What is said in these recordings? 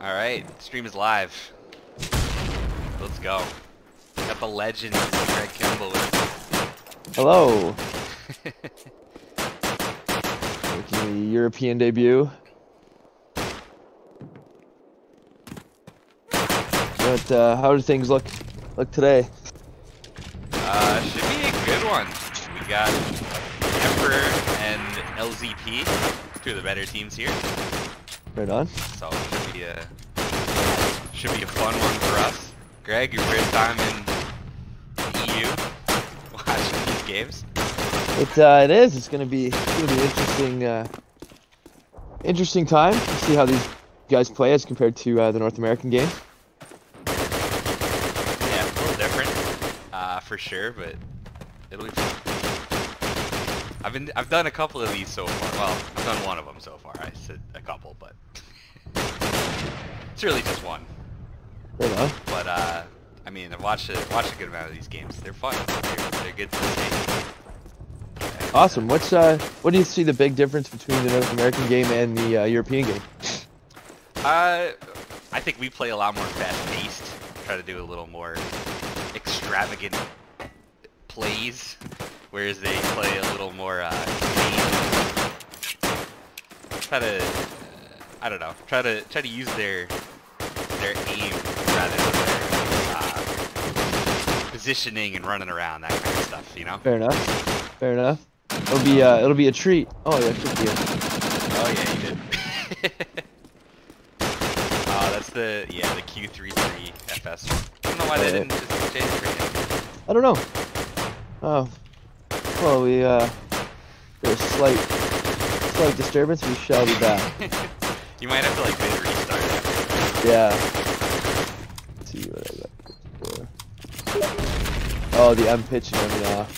Alright, stream is live. Let's go. Up a legend, Greg Kimball. Hello. Making a European debut. But how do things look today? Should be a good one. We got Emperor and LZP, two of the better teams here. Right on. So it should be a fun one for us. Greg, your first time in the EU watching these games. It is. It's gonna be interesting time to see how these guys play as compared to the North American game. Yeah, a little different for sure, but it'll be fun. I've done a couple of these so far. Well, I've done one of them so far. I said a couple, but it's really just one. Right on. But I mean, I've watched a good amount of these games. They're fun. They're good for the game. Awesome. What do you see the big difference between the North American game and the European game? I think we play a lot more fast-paced. Try to do a little more extravagant plays, whereas they play a little more. Try to use their aim rather than their positioning and running around, that kind of stuff. You know. Fair enough. Fair enough. It'll be a treat. Oh yeah, it should be a treat. Oh yeah, you did. That's the Q33 FS one. I don't know why they didn't just change it for you. I don't know. Oh. Well, there's slight disturbance, we shall be back. You might have to hit restart after. Yeah. Let's see what I got for. Oh, the M pitch and everything off.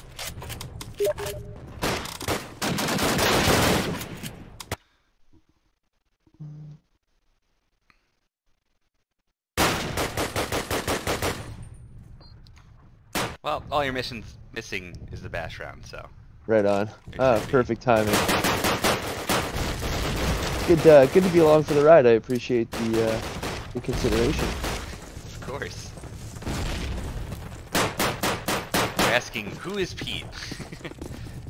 Well, all your missions missing is the bash round, so. Right on. Perfect timing. Good to be along for the ride. I appreciate the consideration. Of course. You're asking, who is Pete?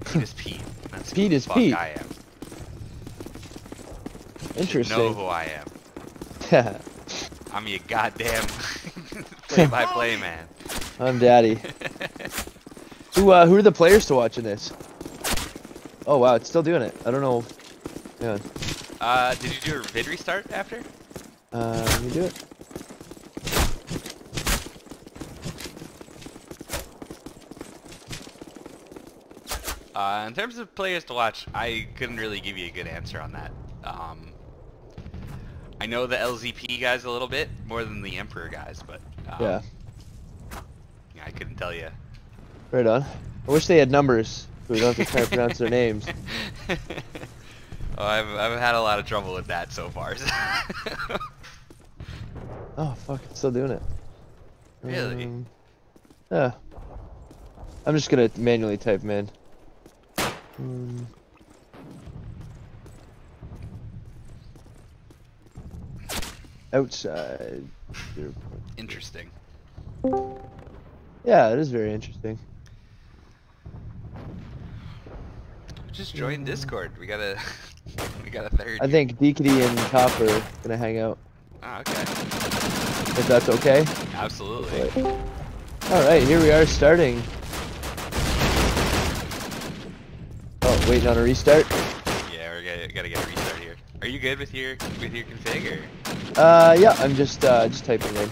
Pete is Pete. That's Pete is Pete. I am. Interesting. You know who I am. Yeah. I'm your goddamn play-by-play man. I'm Daddy. Who are the players to watch in this? Oh wow, it's still doing it. I don't know. Yeah. Did you do a vid restart after? Let me do it. In terms of players to watch, I couldn't really give you a good answer on that. I know the LZP guys a little bit more than the Emperor guys, but yeah. I couldn't tell you. Right on. I wish they had numbers so we don't have to try to pronounce their names. Oh, I've had a lot of trouble with that so far. So. Oh fuck! It's still doing it. Really? Yeah. I'm just gonna manually type them in. Outside. Interesting. Yeah, it is very interesting. Just join Discord. We got a third. I think Deakity and Top are gonna hang out. Ah, okay. If that's okay. Absolutely. All right, here we are starting. Oh, waiting on a restart. Yeah, we gotta get a restart here. Are you good with your config? Or? Yeah, I'm just typing in.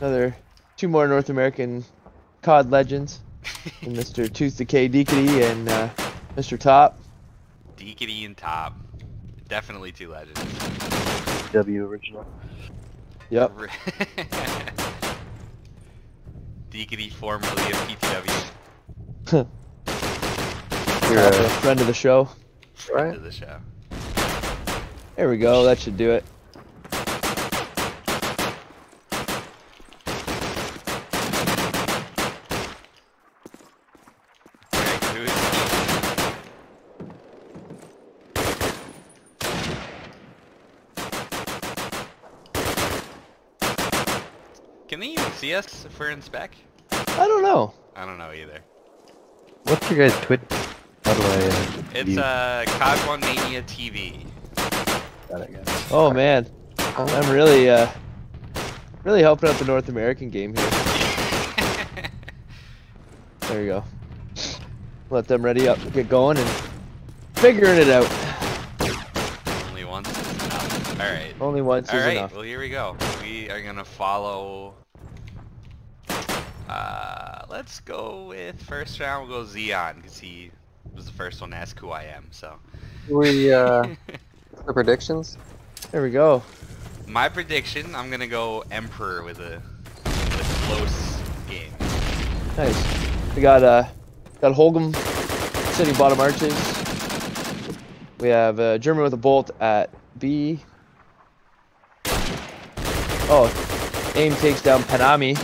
Another two more North American COD legends, and Mr. Tooth Decay Deakity and Mr. Top. Deakity and Top, definitely two legends. W original. Yep. Deakity, formerly of PTW. You're a friend of the show. Friend of the show. There we go. That should do it. Can they even see us if we're in spec? I don't know. I don't know either. What's your guys' Twitch? How do I It's Cog1 Mania TV. Got it, guys. Oh man, I'm really really helping out the North American game here. There you go. Let them ready up, get going, and figuring it out. Only once is enough. All right. Only once is enough. All right. Well, here we go. We are gonna follow. Let's go with first round. We'll go Zeon because he was the first one to ask who I am. So. We the predictions. There we go. My prediction. I'm gonna go Emperor with a close game. Nice. We got Holgum sitting bottom arches. We have German with a bolt at B. Oh, AIM takes down Panami.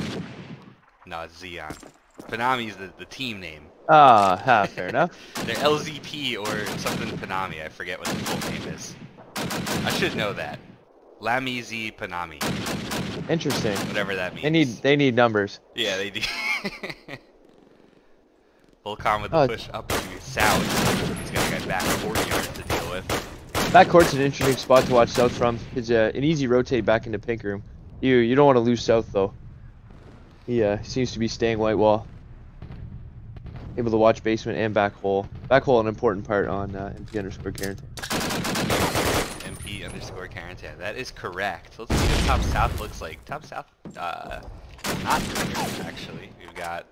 No, it's Zeon. Panami's the team name. Ah, fair enough. They're LZP or something Panami. I forget what the full name is. I should know that. Lamizi Panami. Interesting. Whatever that means. They need numbers. Yeah, they do. Volcom with the push up to South. He's got a guy back court to deal with. Back court's an interesting spot to watch South from. It's an easy rotate back into pink room. You don't want to lose South though. He seems to be staying white wall. Able to watch basement and back hole. Back hole an important part on MP_Karentan. MP_Karentan. That is correct. Let's see what Top South looks like. Top South, not clear actually. We've got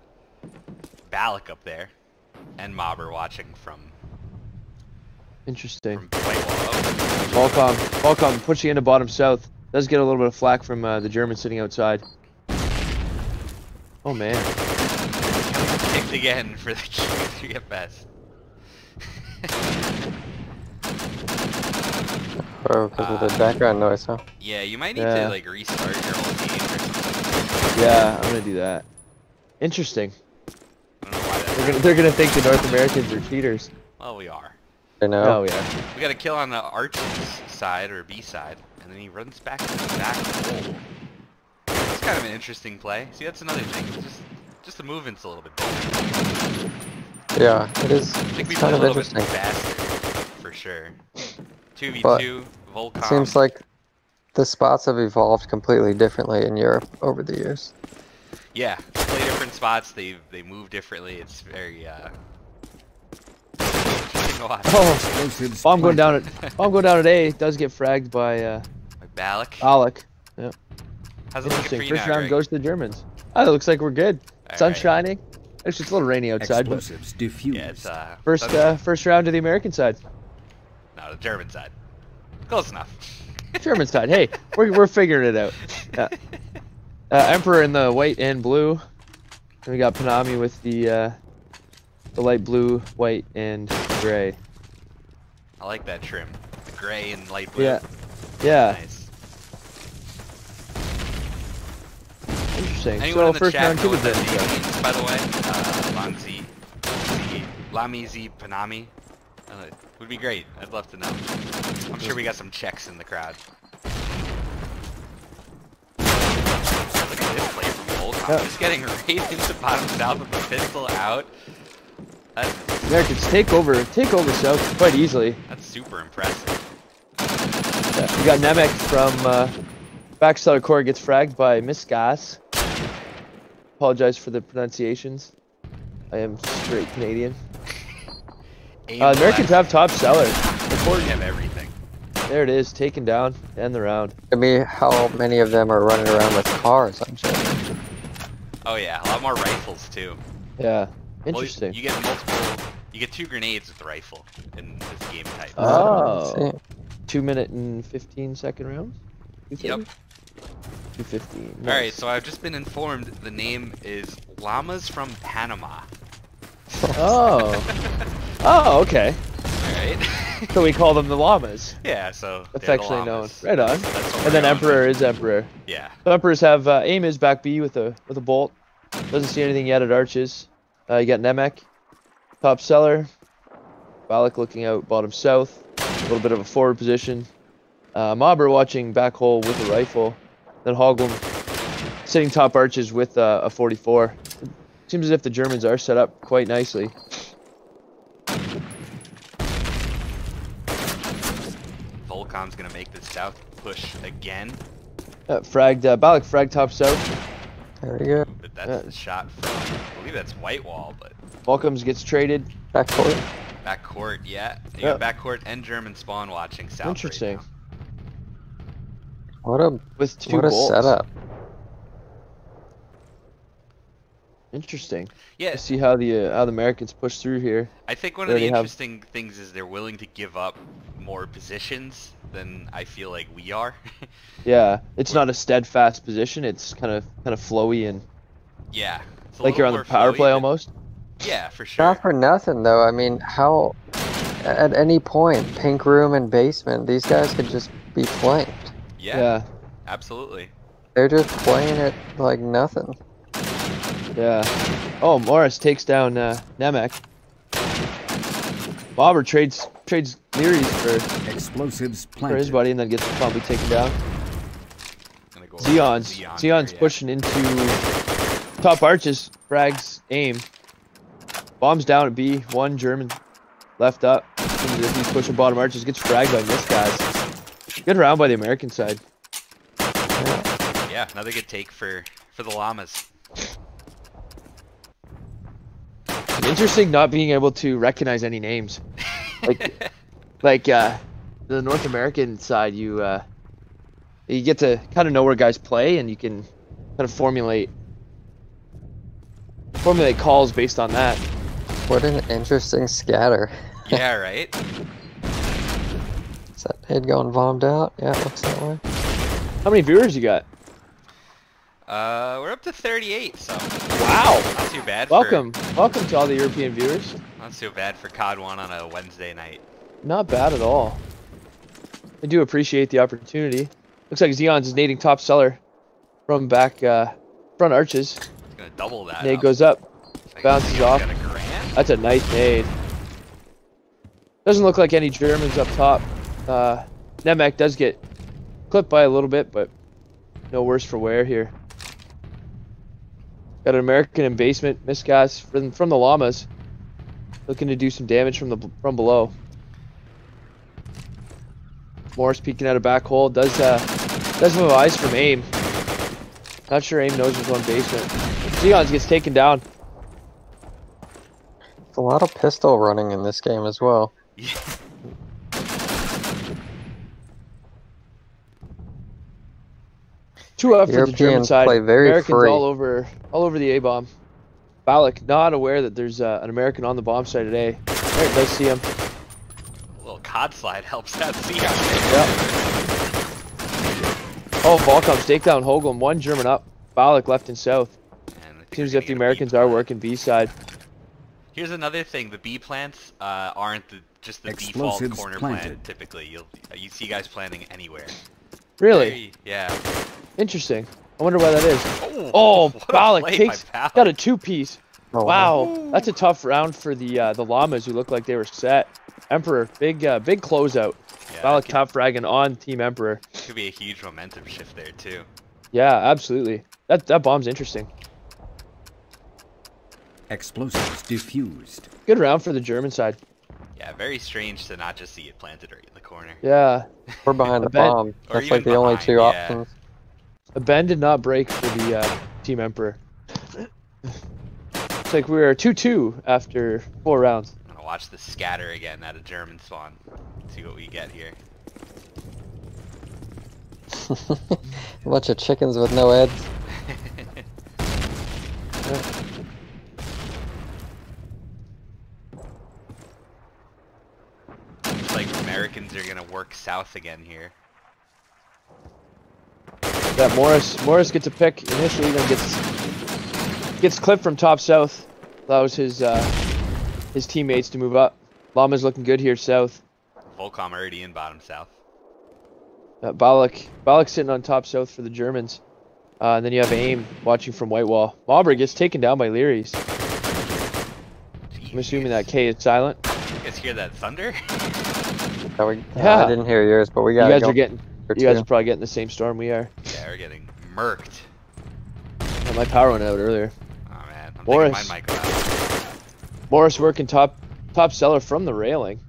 Balak up there, and Mob are watching from. Interesting. Volcom pushing into bottom south. Does get a little bit of flack from the German sitting outside. Oh man. Kicked again for the Q3 at best. Because of the background noise, huh? Yeah, you might need to like restart your whole game or something. Yeah, I'm gonna do that. Interesting. They're gonna think the North Americans are cheaters. Well, we are. I know. Oh, yeah. We got a kill on the Archie's side, or B side, and then he runs back to the back hole. It's kind of an interesting play. See, that's another thing. It's just the movement's a little bit different. Yeah, it is. I think we played a little bit faster, for sure. 2v2, Volcom. It seems like the spots have evolved completely differently in Europe over the years. Yeah, they play different spots, they move differently, it's very bomb going down at A does get fragged by Balak. Balak. Yeah. How's it looking for you First now, round Greg? Goes to the Germans. Oh, it looks like we're good. All Sun's shining. It's just a little rainy outside. Explosives diffused. Yeah, it's, first round to the American side. No, the German side. Close enough. German side, hey, we're figuring it out. Yeah. Emperor in the white and blue. And we got Panami with the light blue, white, and gray. I like that trim. The gray and light blue. Yeah. Yeah. Nice. Interesting. Anyone so in the first round, with the names, by the way. Lamizi Panami. Would be great. I'd love to know. I'm sure we got some Czechs in the crowd. I'm just getting right into bottom south with the pistol out. Americans take over south quite easily. That's super impressive. Yeah, we got Nemec from Backside Core gets fragged by Miskas. Apologize for the pronunciations. I am straight Canadian. Americans have top sellers. Important. They have everything. There it is, taken down, end the round. I mean, how many of them are running around with cars, I'm sure. Oh yeah, a lot more rifles too. Yeah, interesting. Well, you get multiple, you get 2 grenades with the rifle in this game type. Oh, 2-minute and 15-second round? 2:30? Yep. 2:15. Nice. Alright, so I've just been informed the name is Llamas from Panama. Oh. Oh, okay. Alright. So we call them the Llamas. Yeah, so affectionately known. Right on. And then Emperor is Emperor. Yeah. The Emperors have aim is back B with a bolt. Doesn't see anything yet at arches. You got Nemec, top cellar. Balak looking out bottom south. A little bit of a forward position. Mobber watching back hole with a rifle. Then Holgum sitting top arches with a 44. It seems as if the Germans are set up quite nicely. Volcom's gonna make the south push again. Fragged, Balak fragged top south. There we go. But that's the shot from, I believe that's Whitewall, but... Volcom's gets traded. Back court. Back court, yeah. You got back court and German spawn watching south. Interesting. Right now. What a setup. Interesting. Yeah. To see how the Americans push through here. I think one of the interesting things is they're willing to give up more positions than I feel like we are. Yeah, it's not a steadfast position. It's kind of flowy and. Yeah. It's like you're on the power play almost. Yeah, for sure. Not for nothing though. I mean, how? At any point, pink room and basement, these guys could just be flanked. Yeah. Yeah. Absolutely. They're just playing it like nothing. Yeah. Oh, Morris takes down Nemec. Bobber trades Leary's for explosives planted for his buddy, and then gets probably taken down. Zeon's pushing into top arches. Frags aim. Bombs down at B. One German left up. He's pushing bottom arches. Gets fragged by this guy. Good round by the American side. Yeah, another good take for the Llamas. Interesting not being able to recognize any names. Like, the North American side, you get to kind of know where guys play, and you can kind of formulate calls based on that. What an interesting scatter. Yeah, right? Is that head going bombed out? Yeah, it looks that way. How many viewers you got? We're up to 38, so... Wow! Not too bad. Welcome to all the European viewers. Not too bad for COD 1 on a Wednesday night. Not bad at all. I do appreciate the opportunity. Looks like Zeon's is nading top cellar from back, front arches. He's gonna double that. Nade goes up. Bounces off. That's a nice nade. Doesn't look like any Germans up top. Nemec does get clipped by a little bit, but no worse for wear here. Got an American in basement, miscast from the Llamas, looking to do some damage from below. Morris peeking out of back hole, does move eyes from aim. Not sure aim knows he's on basement. Zeon's gets taken down. There's a lot of pistol running in this game as well. Yeah. Two up for the German side. Americans all over the A bomb. Balak not aware that there's an American on the bomb side today. Alright, does see him. A little COD slide helps that see him. Yep. Oh, Volcom's take down Hoglund. One German up. Balak left and south. Seems as if the Americans are working B side. Here's another thing: the B plants aren't just the default corner plant. Typically, you see guys planting anywhere. Really? Very, yeah. Interesting. I wonder why that is. Oh, Balak got a two-piece. Oh, wow, that's a tough round for the Llamas, who looked like they were set. Emperor, big closeout. Yeah, Balak top fragging on Team Emperor. Could be a huge momentum shift there too. Yeah, absolutely. That bomb's interesting. Explosives diffused. Good round for the German side. Yeah, very strange to not just see it planted right in the corner. Yeah, we're behind the bomb. That's like the only two options. The bend did not break for the Team Emperor. It's like we were 2-2 after 4 rounds. I'm gonna watch the scatter again at a German spawn. See what we get here. A bunch of chickens with no heads. Looks like Americans are gonna work south again here. That Morris gets a pick initially, then gets clipped from top south, allows his teammates to move up. Llama's looking good here south. Volcom already in bottom south. Balak's sitting on top south for the Germans, and then you have aim watching from Whitewall. Mauber gets taken down by Leary's. I'm assuming that K is silent. You guys hear that thunder? Yeah. I didn't hear yours, but we got. You guys are probably getting the same storm we are. Yeah, we're getting murked. my power went out earlier. Oh man, I'm Morris. My mic out. Morris working top seller from the railing.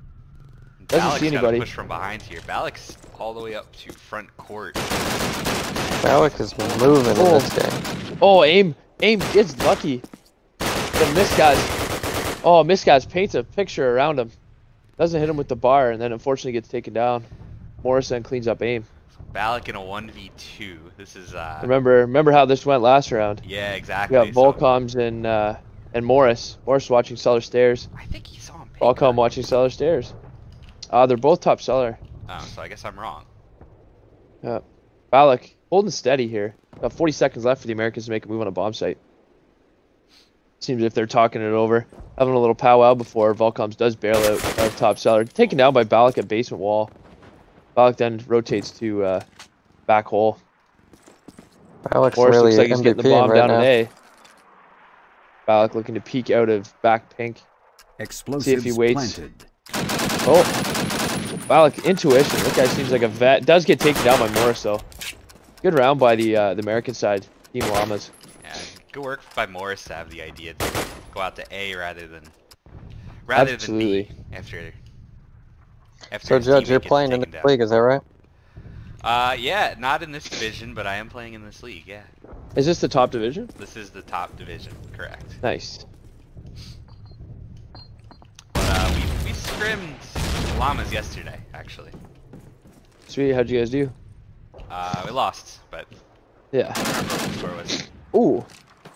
Doesn't Balak's see anybody. Push from behind here. Balak's all the way up to front court. Balak is moving in this game. Oh, aim is lucky. The miss guys. Oh, miss guys paints a picture around him. Doesn't hit him with the bar, and then unfortunately gets taken down. Morrison cleans up aim. Balak in a 1v2. This is remember how this went last round? Yeah, exactly. We got Volcoms and Morris. Morris watching cellar stairs. I think he saw him. Volcom watching cellar stairs. They're both top cellar. Oh, so I guess I'm wrong. Balak holding steady here. About 40 seconds left for the Americans to make a move on a bomb site. Seems if they're talking it over, having a little powwow before Volcoms does bail out of top cellar, taken down by Balak at basement wall. Balak then rotates to back hole. Balak's Morris really looks like he's getting the bomb right down now. In A. Balak looking to peek out of back pink. Explosives see if he waits. Planted. Oh, Balak intuition. That guy seems like a vet. Does get taken down by Morris though. Good round by the American side, Team Llamas. Yeah, good work by Morris to have the idea to go out to A rather Absolutely. Than B after. So Judge, you're playing in this league, is that right? Yeah, not in this division, but I am playing in this league. Yeah. Is this the top division? This is the top division, correct? Nice. We scrimmed Llamas yesterday, actually. Sweet, how'd you guys do? We lost, but yeah. Score was. Ooh,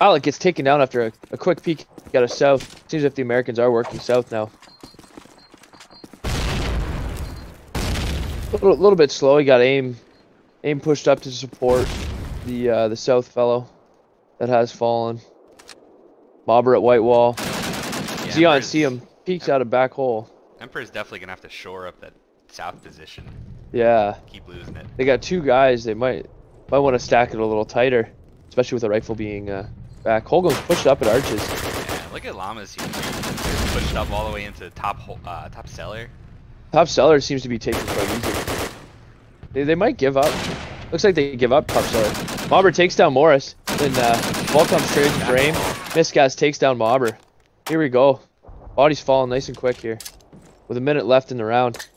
Alec gets taken down after a quick peek. Got a south. Seems like the Americans are working south now. A little bit slow. He got aim pushed up to support the south fellow that has fallen. Mobber at white wall. Yeah, Zeon see him peeks out of back hole. Emperor's definitely gonna have to shore up that south position. Yeah. Keep losing it. They got two guys. They might want to stack it a little tighter, especially with the rifle being back. Holgham's pushed up at arches. Yeah, look at Llamas. He's pushed up all the way into the top cellar. Top cellar seems to be taking quite easy. They might give up. Looks like they give up top cellar. Mobber takes down Morris. Then Volcom's trades for aim. Miscast takes down Mobber. Here we go. Body's falling nice and quick here. With a minute left in the round.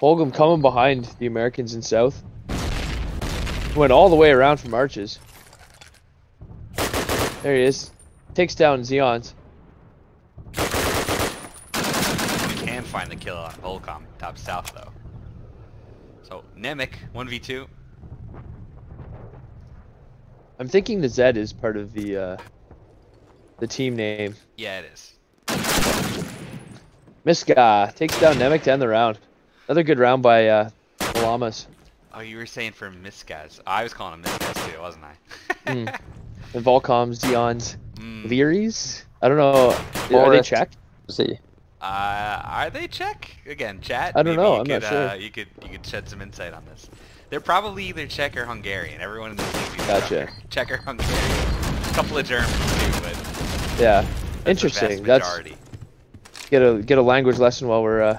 Holgham coming behind the Americans in south. Went all the way around from arches. There he is. Takes down Zeon's. We can find the kill on Holcom, top south though. So Nemec, 1v2. I'm thinking the Z is part of the team name. Yeah, it is. Miska takes down Nemec to end the round. Another good round by Llamas. Oh, you were saying for Miscas. I was calling him Miscas too, wasn't I? The Volcoms, Zeons, Learys. I don't know. Are they Czech? See. Are they Czech? Again, chat. I don't know. I'm not sure. You could shed some insight on this. They're probably either Czech or Hungarian. Everyone in this league is gotcha. Czech or Hungarian. A couple of Germans too, but yeah, that's interesting. The vast majority. That's get a language lesson while we're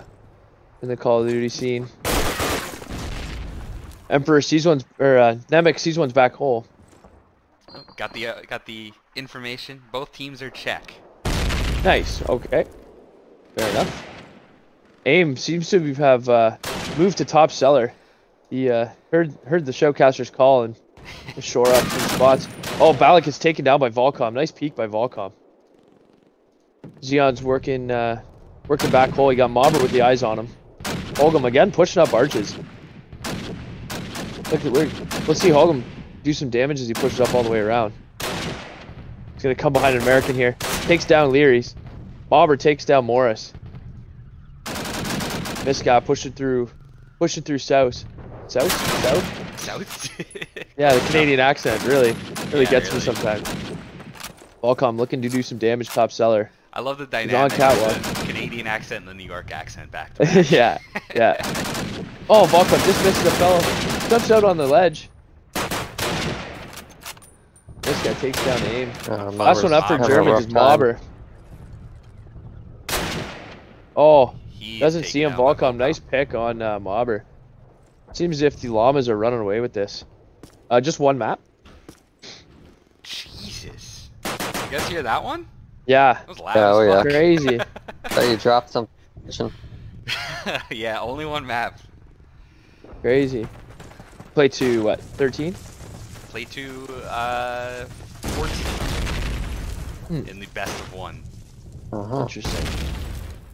in the Call of Duty scene. Emperor sees one's, or Nemec sees one's back hole. Oh, got the information. Both teams are Czech. Nice. Okay. Fair enough. Aim seems to have moved to top cellar. He heard the showcaster's call and shore up some spots. Oh, Balak is taken down by Volcom. Nice peek by Volcom. Zeon's working back hole. He got Mobber with the eyes on him. Holgham again pushing up arches. Look, let's see Holgham do some damage as he pushes up all the way around. He's gonna come behind an American here. Takes down Learys. Mobber takes down Morris. This guy pushing through South. South? South? South? Yeah, the Canadian accent really gets me sometimes. Volcom looking to do some damage top cellar. I love the dynamic the Canadian accent and the New York accent back to back. yeah. Oh, Volcom just misses the fellow. Jumps out on the ledge. This guy takes down aim. Last one up for Germans is Mobber. Oh, doesn't see him. Volcom, nice pick on Mobber. Seems as if the Llamas are running away with this. Just one map. You guys hear that one? Yeah. That was loud. Oh, yeah. Crazy. So you dropped some. Yeah, only one map. Crazy. Play to what? 13? Play to 14. In the best of one. Interesting.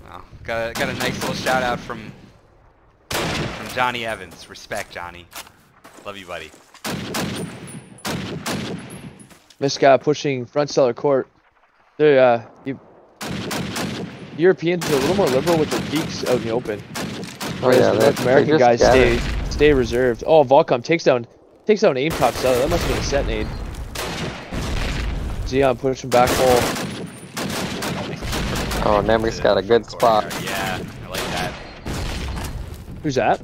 Wow. Got a nice little shout out from Johnny Evans. Respect, Johnny. Love you, buddy. Miska pushing front cellar court. They're Europeans are a little more liberal with the geeks out in the open. Oh, yeah, the North American guys stay reserved. Oh, Volcom takes down aim top cellar. That must have been a set nade. Zeon pushing back hole. Oh, Nemri's got a good spot. Yeah, I like that. Who's that?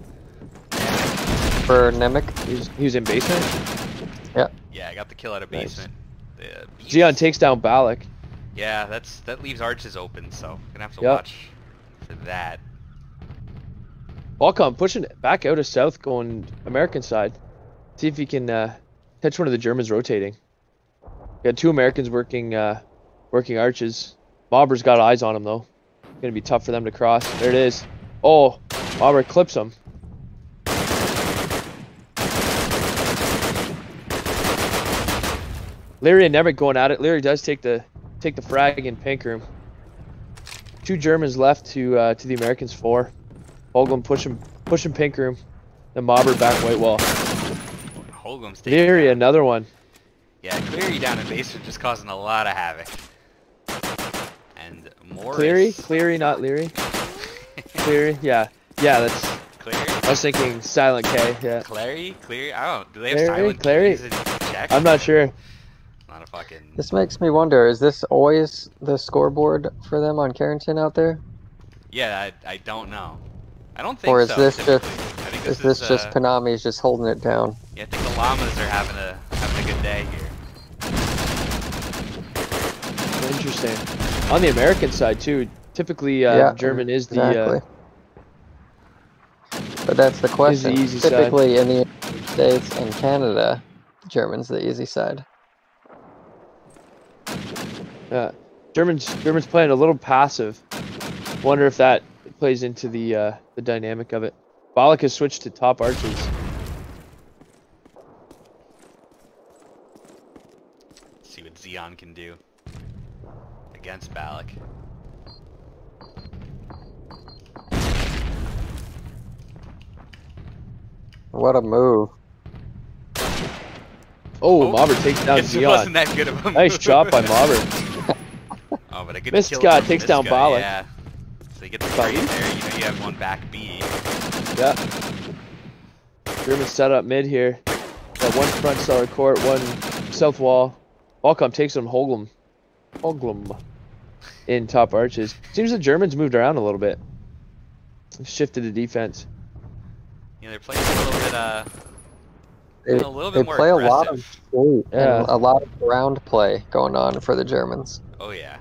For Nemric. He was in basement? Yeah. Yeah, I got the kill out of basement. Nice. Zeon takes down Balak. Yeah, that leaves arches open, so gonna have to watch for that. Volcom pushing back out of south, going American side. See if he can catch one of the Germans rotating. Got two Americans working arches. Mobber's got eyes on him though. It's gonna be tough for them to cross. There it is. Oh, Mobber clips him. Leary and Nemric going at it. Leary does take the frag in pink room. Two Germans left to the Americans 4. Holgum pushing pink room. The Mobber back white wall. Holgum's taking Leary down. Another one. Yeah, Cleary down in basement just causing a lot of havoc. And Morris. Cleary, not Leary. Cleary, yeah, that's. Cleary. I was thinking Silent K. Yeah. Cleary. I don't. Do they have Silent Cleary? I'm not sure. This makes me wonder, is this always the scoreboard for them on Carrington out there? Yeah, I don't know. I don't think so. Or is this just Konami's just holding it down? Yeah, I think the llamas are having a good day here. Interesting. On the American side too, typically German is the But that's the question. Typically in the United States and Canada, German's the easy side. Germans playing a little passive. Wonder if that plays into the dynamic of it. Balak has switched to top arches. Let's see what Zeon can do against Balak. What a move! Oh, Mobber takes down Zeon. It wasn't that good of a nice shot by Mobber. Oh, but a good kill takes down Balak. Yeah. So you get the free there, you know you have one back B. Yeah. German set up mid here. Got one front cellar court, one south wall. Volcom takes him Holgum in top arches. Seems the Germans moved around a little bit. Shifted the defense. Yeah, they're playing a little bit more aggressive. a lot of ground play going on for the Germans. Oh yeah.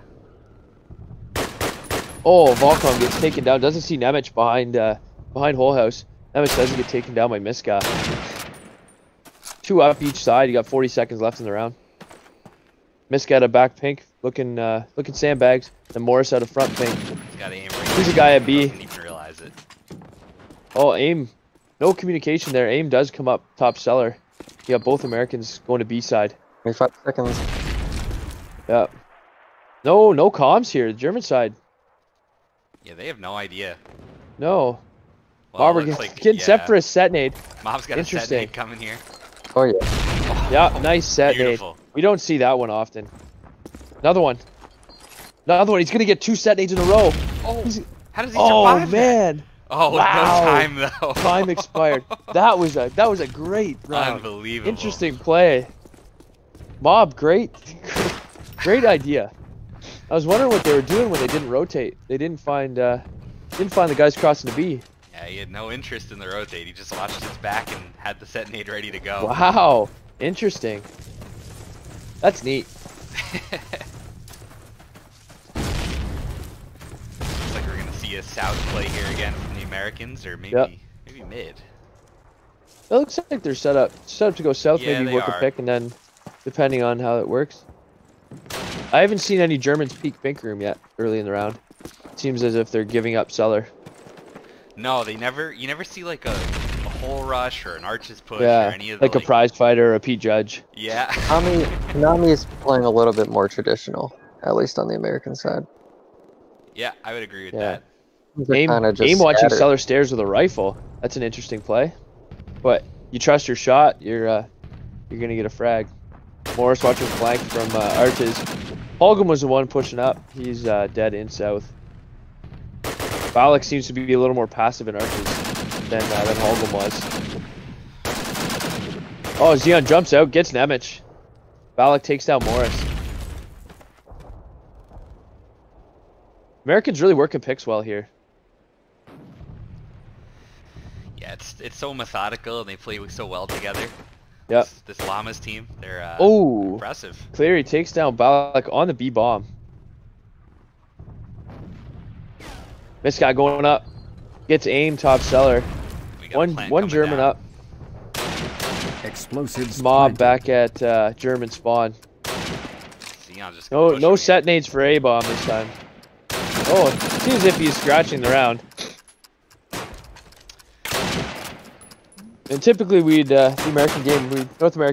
Oh, Volcom gets taken down. Doesn't see Nemec behind Whole House. Nemec doesn't get taken down by Miska. Two up each side. You got 40 seconds left in the round. Miska out of back pink, looking sandbags. And Morris out of front pink. He's a guy at B. Didn't even realize it. Oh, aim. No communication there. Aim does come up top cellar. You got both Americans going to B side. 25 seconds. Yeah. No comms here. The German side. Yeah, they have no idea. No. Well, Mobber getting set for a set nade. Mob's got a set nade coming here. Oh, yeah. Oh, yeah, nice set nade. We don't see that one often. Another one. He's going to get two set nades in a row. Oh, how does he survive that? Man. Oh, wow. No time, though. Time expired. That was a great round. Unbelievable. Interesting play. Mob, great idea. I was wondering what they were doing when they didn't rotate. They didn't find the guys crossing the B. Yeah, he had no interest in the rotate. He just watched his back and had the set nade ready to go. Wow, interesting. That's neat. Looks like we're gonna see a south play here again from the Americans, or maybe mid. It looks like they're set up to go south, maybe work a pick, and then depending on how it works. I haven't seen any Germans peek pink room yet early in the round. It seems as if they're giving up cellar. No, they never. You never see like a hole rush or an arches push or any of the, like a prize fighter or a P judge. Yeah. Konami is playing a little bit more traditional, at least on the American side. Yeah, I would agree with that. Aim watching cellar stairs with a rifle. That's an interesting play. But you trust your shot, you're gonna get a frag. Morris watching flank from arches. Holgum was the one pushing up. He's dead in south. Balak seems to be a little more passive in arches than Holgum was. Oh, Zeon jumps out, gets Nemich. Balak takes down Morris. Americans really working picks well here. Yeah, it's so methodical and they play so well together. Yep. This Llamas team, they're impressive. Cleary takes down Balak on the B bomb. This guy going up, gets aim top cellar. One German down. Up. Explosives. Mob planted. Back at German spawn. Zeon just no set nades for A bomb this time. Oh, it seems if he's scratching the round. And typically we'd, North American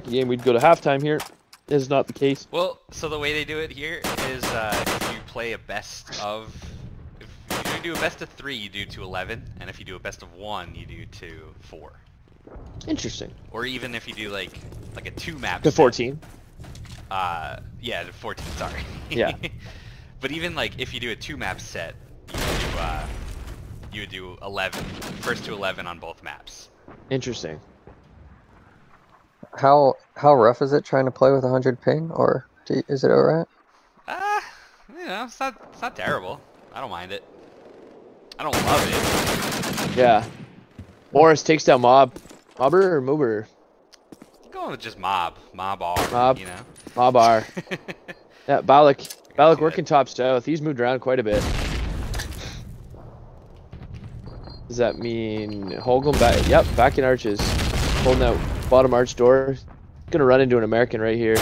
game, we'd go to halftime here. This is not the case. Well, so the way they do it here is if you play a best of, if you do a best of 3, you do 2-11, and if you do a best of 1, you do 2-4. Interesting. Or even if you do like a 2-map. To 14. Yeah, to 14, sorry. Yeah. But even like if you do a 2-map set, you would do 11, first to 11 on both maps. Interesting. How rough is it trying to play with 100 ping, or is it alright? You know, it's not terrible. I don't mind it. I don't love it. Yeah. Morris takes down Mob. Mobber or Moober? I'm going with just Mob. Mob R. Mob. You know. Mob R. Yeah, Balak. Balak working top south. He's moved around quite a bit. Does that mean Holgum back? Yep, back in arches. Holding that bottom arch door. Gonna run into an American right here.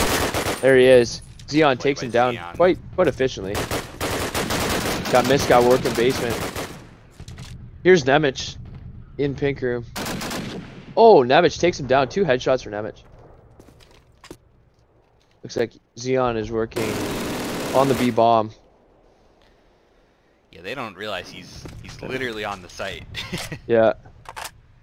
There he is. Zeon takes him down quite efficiently. Got Miskow working basement. Here's Nemich in pink room. Oh, Nemich takes him down. 2 headshots for Nemich. Looks like Zeon is working on the B bomb. Yeah, they don't realize he's literally on the site. Yeah.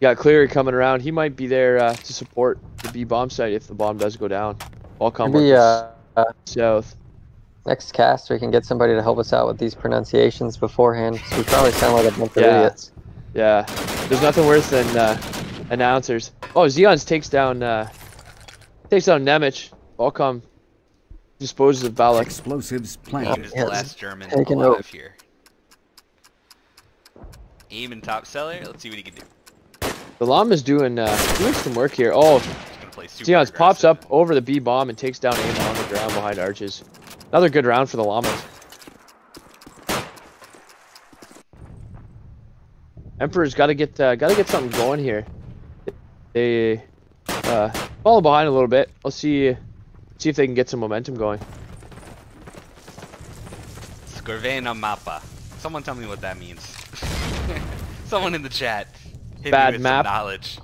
Got Cleary coming around. He might be there to support the B bomb site if the bomb does go down. All combo south. Next cast, we can get somebody to help us out with these pronunciations beforehand. We probably sound like a bunch of idiots. Yeah. There's nothing worse than announcers. Oh, Zeon's takes down Nemich. All come. Disposes of Balak. Explosives planted. Aim is the last German alive here. Aim and top cellar. Let's see what he can do. The Llama's doing some work here. Oh, Zeon pops up over the B bomb and takes down Aim on the ground behind arches. Another good round for the Llamas. Emperor's got to get something going here. They follow behind a little bit. I'll see if they can get some momentum going. Scorvena mappa. Someone tell me what that means. Someone in the chat. Hit Bad me with map. Some knowledge.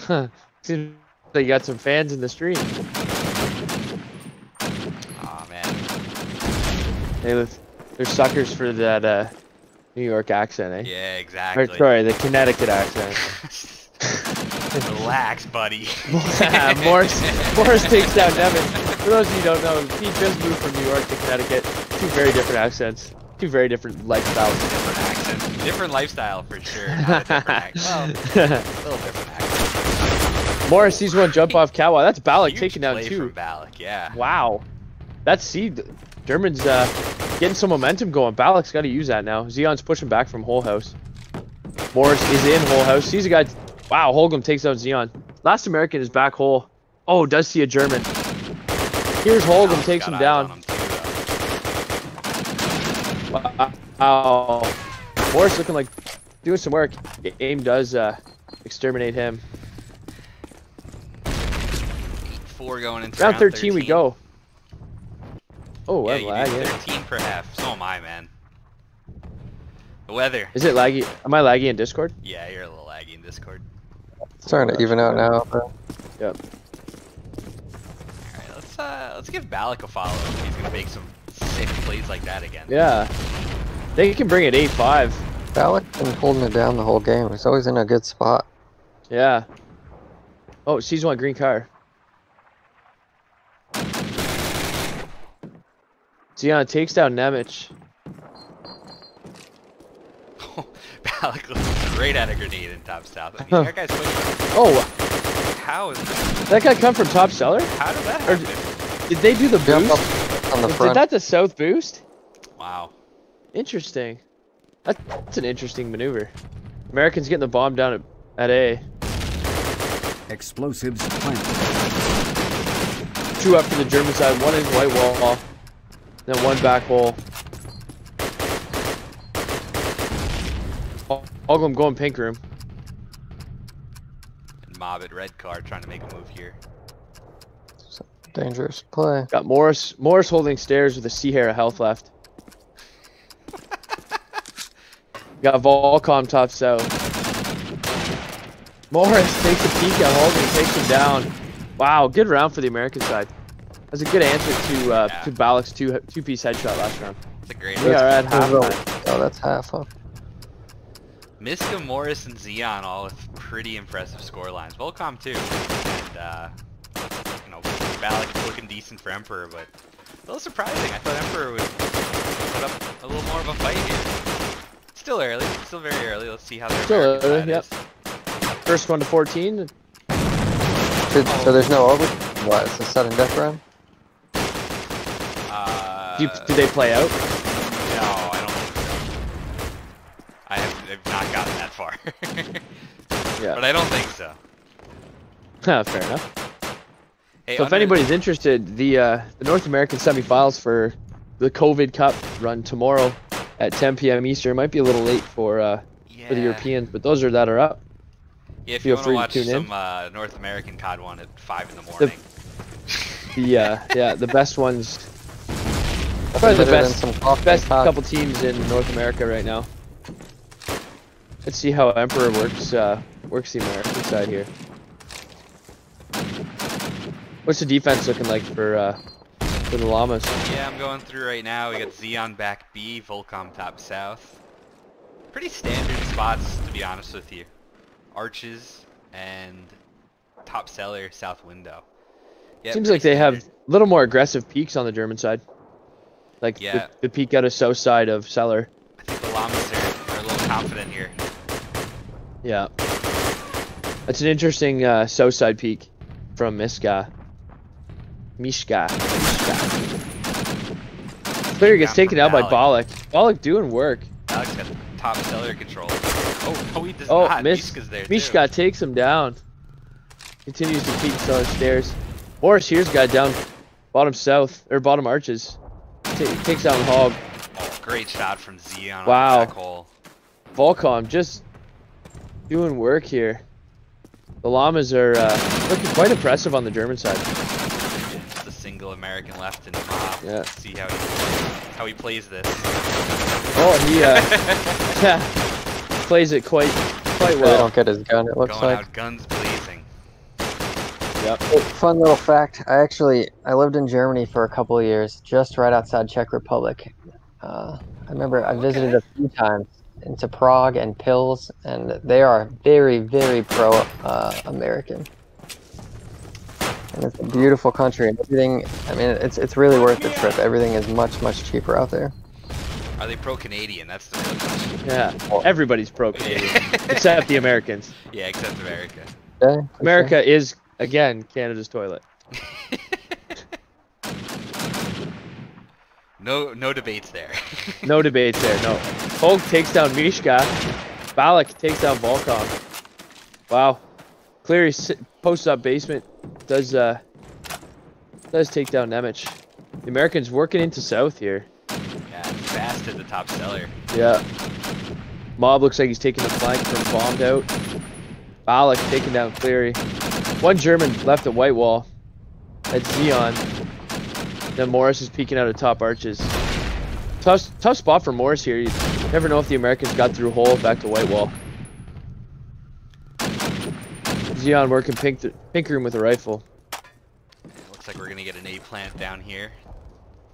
Huh. Seems like you got some fans in the stream. Aw, man. They're suckers for that, New York accent, eh? Yeah, exactly. Or, sorry, the Connecticut accent. Relax, buddy. Morris takes down Nevin. For those of you who don't know, he just moved from New York to Connecticut. 2 very different accents. 2 very different lifestyles. Different accents. Different lifestyle, for sure. Not a different accent. Well, a little different accent. Morris sees one jump off Kawa. That's Balak taking down 2. From Balak, yeah. Wow. That's seed. Germans getting some momentum going. Balak's got to use that now. Zeon's pushing back from Whole House. Morris is in Whole House. Sees a guy. Wow, Holgum takes out Zeon. Last American is back hole. Oh, does see a German. Here's Holgum, takes him down. Wow. Morris looking like doing some work. Aim does Exterminate him. 8-4 going into round 13. We go. Oh, yeah, I'm lagging. 13 per half. So am I, man. The weather. Is it laggy? Am I laggy in Discord? Yeah, you're a little laggy in Discord. It's starting to even out now, bro. Yep. Alright, let's give Balak a follow. He's gonna make some sick plays like that again. Yeah. They can bring it 8-5. Balak's been holding it down the whole game. He's always in a good spot. Yeah. Oh, she's one green car. Zion takes down Nemich. Balak looks great at a grenade in top south. I mean, that guy's oh, how is that? That guy come from top cellar? How did that happen? Or did they do the boost? On the front. Did that the south boost? Wow. Interesting. That's an interesting maneuver. Americans getting the bomb down at A. Explosives planted. Two up to the German side. One in white wall. Then one back hole. All of them going pink room. And mob at red car trying to make a move here. Dangerous play. Got Morris. Morris holding stairs with a Sierra health left. Got Volcom top south. Morris takes a peek at Holding, takes him down. Wow, good round for the American side. That's a good answer to Balak's two-piece headshot last round. That's a great answer. We are at half. Oh, that's half, huh? Miska, Morris, and Zeon all with pretty impressive score lines. Volcom too. And, you know, Balak's looking decent for Emperor, but a little surprising. I thought Emperor would put up a little more of a fight here. Still early. Still very early. Let's see how they're doing. Still early, yep. First one to 14. So there's no over? What, it's a sudden death round? Do they play out? No, I don't think so. I've not gotten that far. Yeah. But I don't think so. Fair enough. Hey, so if anybody's interested, the North American semifinals for the COVID Cup run tomorrow at 10 p.m. Eastern. It might be a little late for the Europeans, but those that are up. Yeah, if you want to watch some North American COD 1 at 5 in the morning. The best ones. Probably the best couple teams in North America right now. Let's see how Emperor works the American side here. What's the defense looking like for the Llamas? Yeah, I'm going through right now. We got Zeon back B, Volcom top south. Pretty standard spots, to be honest with you. Arches and top cellar, south window. Yeah, seems like they have a little more aggressive peaks on the German side. Like the peak out of south side of cellar. I think the Llamas are a little confident here. Yeah. That's an interesting south side peak from Miska. Player gets taken out by Balak. Balak doing work. Balak's got top cellar control. Oh, no, he does not. Miska's there, Mishka takes him down. Continues to peek cellar stairs. Morris here's guy down bottom south, or bottom arches. Takes down Hog. Oh, great shot from Zeon. Wow. On the back hole. Volcom just doing work here. The Llamas are looking quite impressive on the German side. Just a single American left in the mob. Yeah. Let's see how he plays this. Oh, he plays it quite well. I don't get his gun. It looks like. Out, guns blazing. Yep. Hey, fun little fact, I lived in Germany for a couple of years, just right outside Czech Republic. I remember I visited a few times into Prague and Pils, and they are very, very pro-American. And it's a beautiful country. And everything, I mean, it's really worth the trip. Everything is much, much cheaper out there. Are they pro-Canadian? That's the real question. Yeah, everybody's pro-Canadian, except the Americans. Yeah, except America. Yeah, America is... Again, Canada's toilet. no debates there. No debates there, no. Hulk takes down Mishka. Balak takes down Volkov. Wow. Cleary posts up basement. Does take down Nemich. The Americans working into south here. Yeah, fast at the top cellar. Yeah. Mob looks like he's taking the flank from bombed out. Balak taking down Cleary. One German left at Whitewall. That's Zeon. Then Morris is peeking out of top arches. Tough spot for Morris here. You never know if the Americans got through hole back to Whitewall. Zeon working pink room with a rifle. Looks like we're gonna get an A plant down here.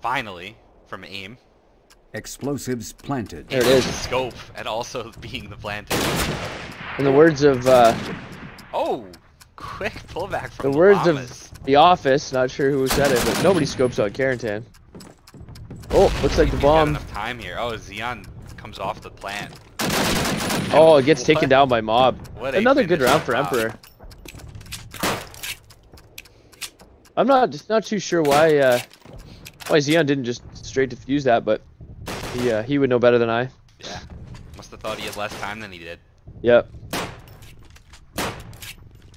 Finally, from AIM. Explosives planted. There it is. Scope, and also being the planted. In the words of oh, quick pullback from the words Bahamas. Of The Office. Not sure who said it, but nobody scopes out Carentan. Oh, looks like the bomb. Enough time here. Oh, Zeon comes off the plant. Oh, it gets taken down by Mob. Another good round for Emperor. I'm not too sure why Zeon didn't just straight defuse that, but he would know better than I. Yeah, must have thought he had less time than he did. Yep.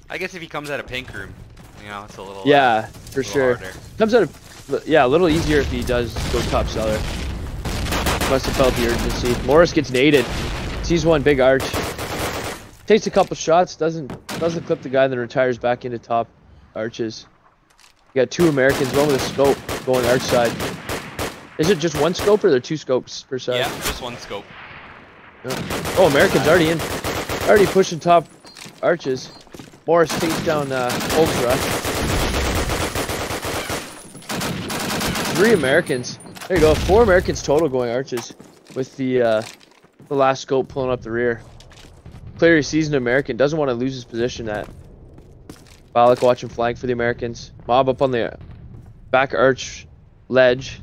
I guess if he comes out of pink room, you know, it's a little for sure. Harder. Comes out of a little easier if he does go top cellar. Must have felt the urgency. Morris gets naded. Sees one big arch. Takes a couple shots. Doesn't clip the guy. Then retires back into top arches. You got two Americans, one with a scope going arch side. Is it just one scope or are there two scopes per side? Yeah, just one scope. Oh, Americans already in, already pushing top arches. Morris takes down Ultra. Three Americans. There you go. Four Americans total going arches, with the last scope pulling up the rear. Cleary sees an American, doesn't want to lose his position. That Balak watching flank for the Americans. Mob up on the back arch ledge.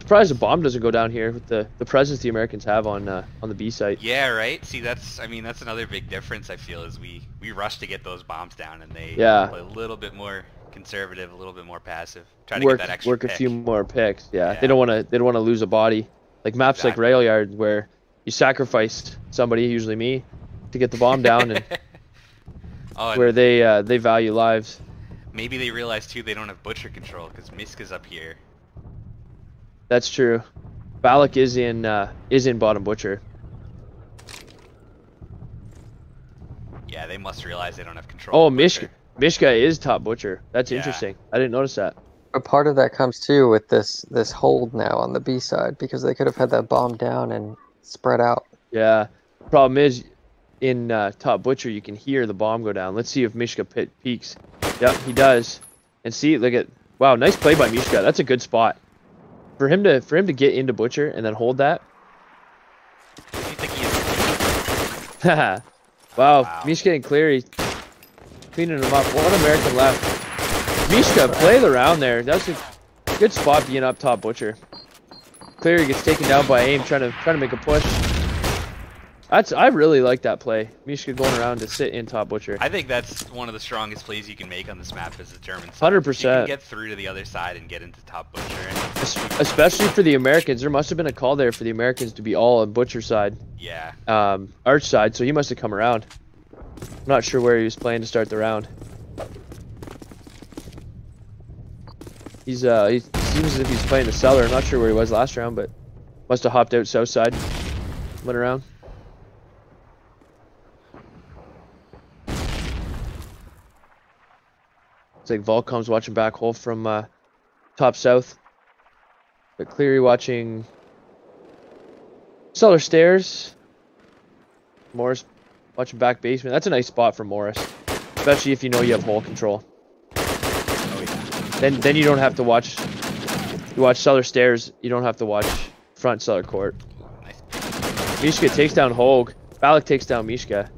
Surprised the bomb doesn't go down here with the presence the Americans have on the B site. Yeah, right. See, that's another big difference I feel is we rush to get those bombs down and they play a little bit more conservative, a little bit more passive. Try to get that extra pick. A few more picks. Yeah. They don't want to lose a body. Like maps like Rail Yard where you sacrificed somebody, usually me, to get the bomb down, and where they value lives. Maybe they realize too they don't have butcher control because Misk is up here. That's true. Balak is in bottom butcher. Yeah, they must realize they don't have control. Oh, Mishka is top butcher. That's interesting. I didn't notice that. A part of that comes too with this hold now on the B side because they could have had that bomb down and spread out. Yeah. Problem is, in top butcher you can hear the bomb go down. Let's see if Mishka peaks. Yep, he does. And see, look at nice play by Mishka. That's a good spot. For him to get into butcher and then hold that. Haha. Wow, Mishka and Cleary cleaning him up. One American left. Mishka, play the round there. That's a good spot being up top butcher. Cleary gets taken down by AIM trying to make a push. I really like that play. Mishka going around to sit in top butcher. I think that's one of the strongest plays you can make on this map as a German. 100%. You can get through to the other side and get into top butcher. Especially for the Americans, there must have been a call there for the Americans to be all on butcher side. Yeah. Arch side, so he must have come around. I'm not sure where he was playing to start the round. He's he seems as if he's playing the cellar. I'm not sure where he was last round, but must have hopped out south side, went around. It's like Volcom's watching back hole from top south. But Cleary watching cellar stairs. Morris watching back basement. That's a nice spot for Morris. Especially if you know you have hole control. Oh, yeah. Then you don't have to watch. You watch cellar stairs. You don't have to watch front cellar court. Nice. Mishka takes down Hogue. Balak takes down Mishka.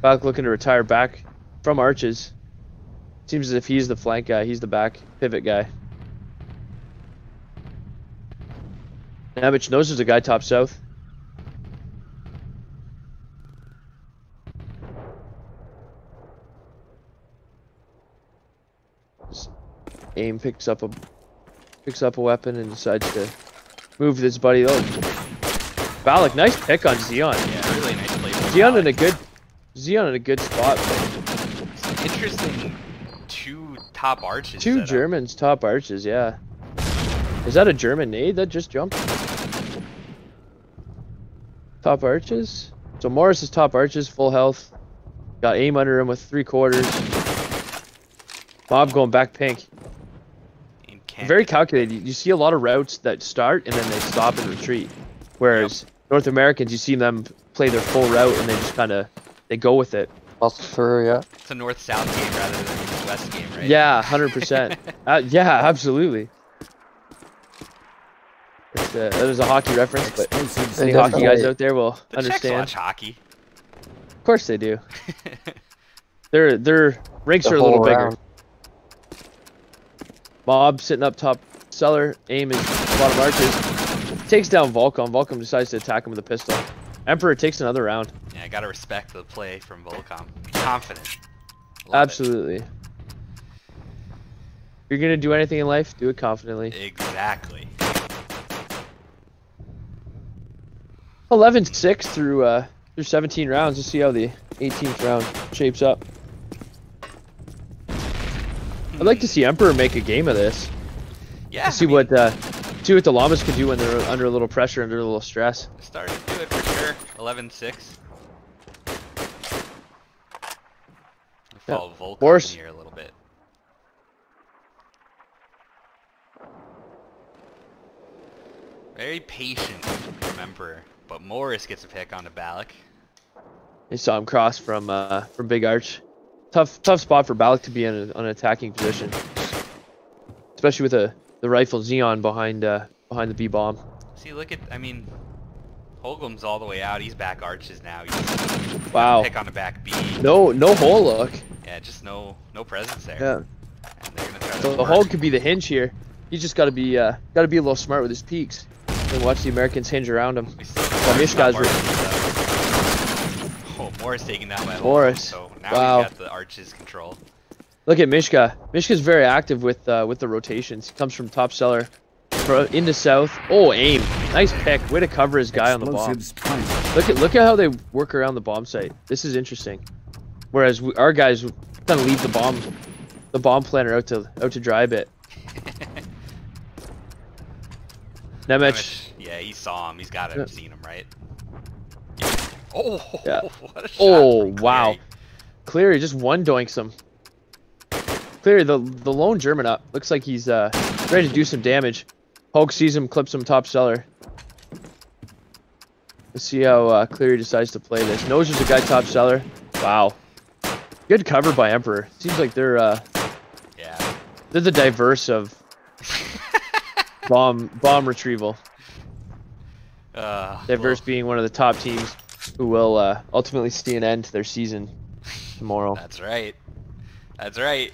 Balak looking to retire back from arches. Seems as if he's the flank guy, he's the back pivot guy. Navich knows there's a guy top south. Just AIM picks up a weapon and decides to move this buddy. Oh, Balak, nice pick on Zeon. Yeah, really nice play. Zeon in a good spot. Interesting. Top arches. Two Germans top arches, yeah. Is that a German nade that just jumped? Top arches? So Morris's top arches, full health. Got aim under him with 3/4. Bob going back pink. Very calculated. You see a lot of routes that start and then they stop and retreat. Whereas North Americans, you see them play their full route and they just kind of, they go with it. Through, yeah. It's a north-south game rather than an east-west game, right? Yeah, 100%. Yeah, absolutely. That is a hockey reference, but any hockey guys out there will understand. The Czechs watch hockey. Of course they do. Their rinks are a little bigger. Bob sitting up top cellar, aim is bottom arches. Takes down Volcom. Volcom decides to attack him with a pistol. Emperor takes another round. Yeah, I gotta respect the play from Volcom. Confident. Love Absolutely. It. If you're gonna do anything in life, do it confidently. Exactly. 11-6 through 17 rounds. Let's see how the 18th round shapes up. I'd like to see Emperor make a game of this. Yeah. See what the Llamas can do when they're under a little pressure, under a little stress. Starting to do it for sure. 11-6. Follow Volcom in here a little bit. Very patient from Emperor, but Morris gets a pick on the Balak. They saw him cross from Big Arch. Tough spot for Balak to be in an attacking position, especially with the rifle Xeon behind the B bomb. See, look at Holgham's all the way out. He's back arches now. He's Pick on the back B. No hole look. Yeah, just no presence there. Yeah. And they're gonna try so the hole could be the hinge here. He's just gotta be a little smart with his peaks and watch the Americans hinge around him. Morris taking down by Morris. So now he's got the arches control. Look at Mishka. Mishka's very active with the rotations. He comes from top cellar into south. Oh, aim. Nice pick. Way to cover his guy on the bomb. Look at how they work around the bomb site. This is interesting. Whereas our guys kind of leave the bomb planner out to dry a bit. Nemec. Yeah, he saw him. He's got to have seen him, right? Oh, yeah. What a shot. Oh, wow. Cleary just one doinks him. Cleary, the lone German up. Looks like he's ready to do some damage. Hulk sees him, clips him top cellar. Let's see how Cleary decides to play this. Knows there's a guy top cellar. Wow. Good cover by Emperor. Seems like they're the diverse of bomb retrieval. Diverse being one of the top teams who will ultimately see an end to their season tomorrow. That's right. That's right.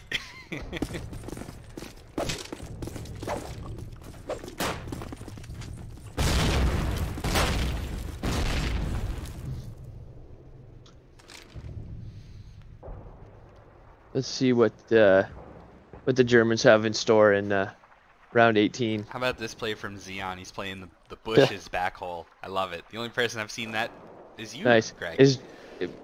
Let's see what the Germans have in store in round 18. How about this play from Xeon? He's playing the bushes back hole. I love it. The only person I've seen that is you, nice. Greg. Is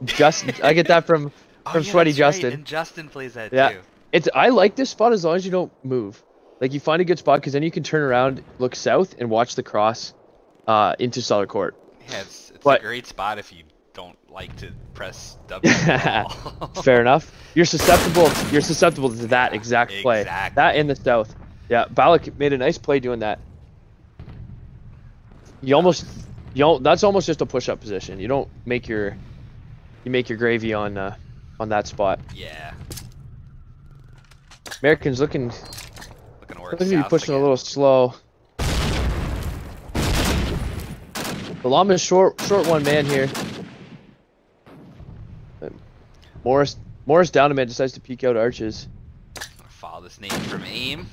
Justin. I get that from Sweaty Justin. Right. And Justin plays that too. It's I like this spot as long as you don't move. Like you find a good spot because then you can turn around, look south, and watch the cross into Cellar Court. Yeah, it's a great spot if you don't like to press W. Fair enough. You're susceptible to that exact play. Exactly. That in the south. Yeah, Balak made a nice play doing that. That's almost just a push-up position. You don't make your gravy on that spot. Yeah. Americans looking to be pushing again. A little slow. The Llama's short one man here. Morris down a man decides to peek out arches. Follow this name from aim.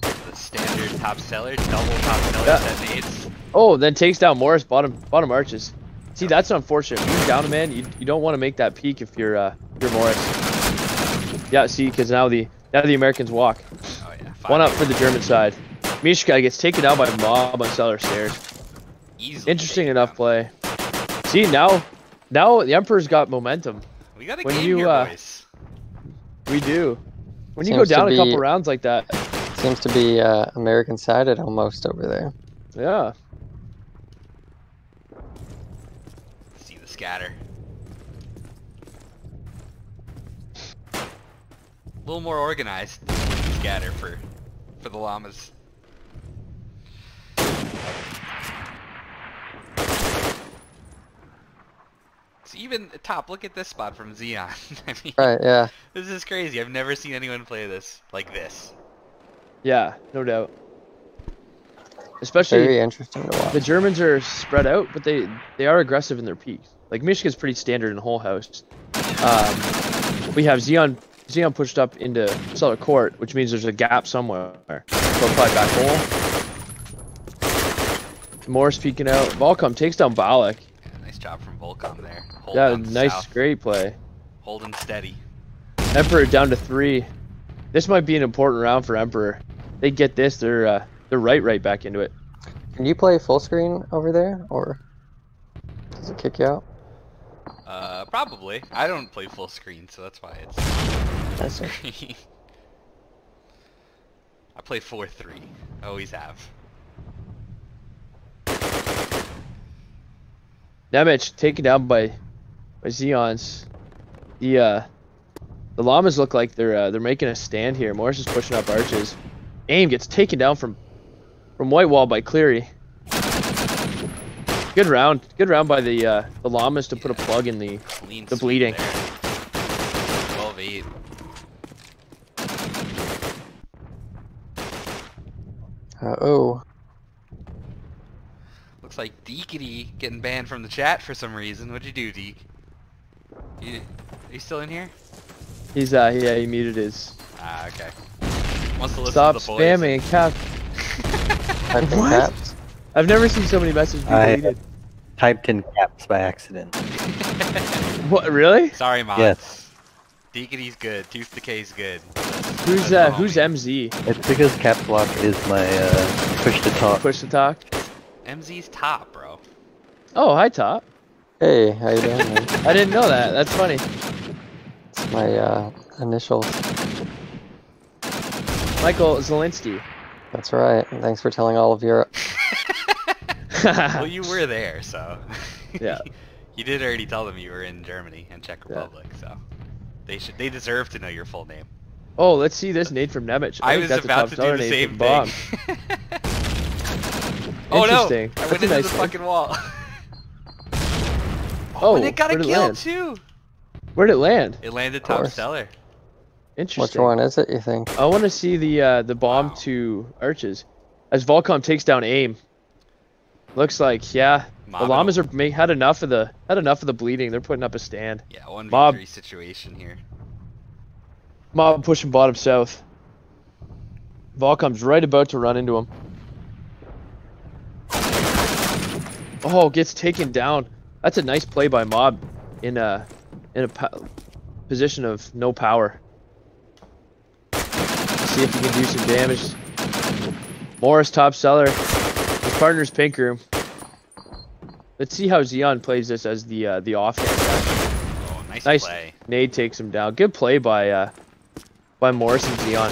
The standard top seller, double top seller that nades. Oh, then takes down Morris bottom arches. See, that's unfortunate. When you're down a man, you don't want to make that peak if you're Morris. Yeah, see, because now the Americans walk. Oh, yeah. One up for the German side. Mishka gets taken down by Mob on cellar stairs. Easily interesting enough play. See, now the Emperor's got momentum. We got a game here, boys. We do. When you go down a couple rounds like that. Seems to be American-sided almost over there. Yeah. scatter. A little more organized scatter for the llamas. So even top, look at this spot from Xeon. I mean, right, yeah. This is crazy. I've never seen anyone play this like this. Yeah, no doubt. Especially very interesting to watch. The Germans are spread out, but they are aggressive in their peaks. Like Michigan's pretty standard in whole house. We have Xeon pushed up into solid court, which means there's a gap somewhere. So probably back hole. Morris peeking out. Volcom takes down Balak. Yeah, nice job from Volcom there. Hold yeah, nice, south. Great play. Holding steady. Emperor down to 3. This might be an important round for Emperor. They get this, they're right back into it. Can you play full screen over there, or does it kick you out? Probably. I don't play full screen, so that's why it's. I see. I play 4-3. I always have. Damage taken down by Xeons. The llamas look like they're making a stand here. Morris is pushing up arches. Aim gets taken down from Whitewall by Cleary. Good round by the llamas to put a plug in the bleeding. 12-8. Oh. Looks like Deekity getting banned from the chat for some reason. What'd you do, Deke? Are you still in here? He's yeah, he muted his. Ah, okay. Wants to listen stop to the boys. Spamming and cap. What? Caps. I've never seen so many messages being deleted. Typed in caps by accident. What? Really? Sorry, Mom. Yes. Deekity's good. Tooth Decay's good. Who's who's MZ? It's because Caps Lock is my push to talk. Push to talk. MZ's top, bro. Oh, hi, top. Hey, how you doing? Man? I didn't know that. That's funny. My initials. Michael Zielinski. That's right. Thanks for telling all of Europe. Well, you were there, so. Yeah. You did already tell them you were in Germany and Czech Republic, so they deserve to know your full name. Oh, let's see this nade from Nemec. I was about to do the same thing. Oh no! I went into the fucking wall. Oh, and it got a kill too. Where'd it land? It landed top cellar. Interesting. Which one is it, you think? I want to see the bomb to arches. As Volcom takes down aim. Looks like, yeah. Mono. The llamas are had enough of the bleeding. They're putting up a stand. Yeah, 1v3 situation here. Mob pushing bottom south. Volcom's right about to run into him. Oh, gets taken down. That's a nice play by Mob in a position of no power. See if he can do some damage. Morris top cellar. His partner's pink room. Let's see how Xeon plays this as the offense. Oh, nice play. Nade takes him down. Good play by Morris and Xeon.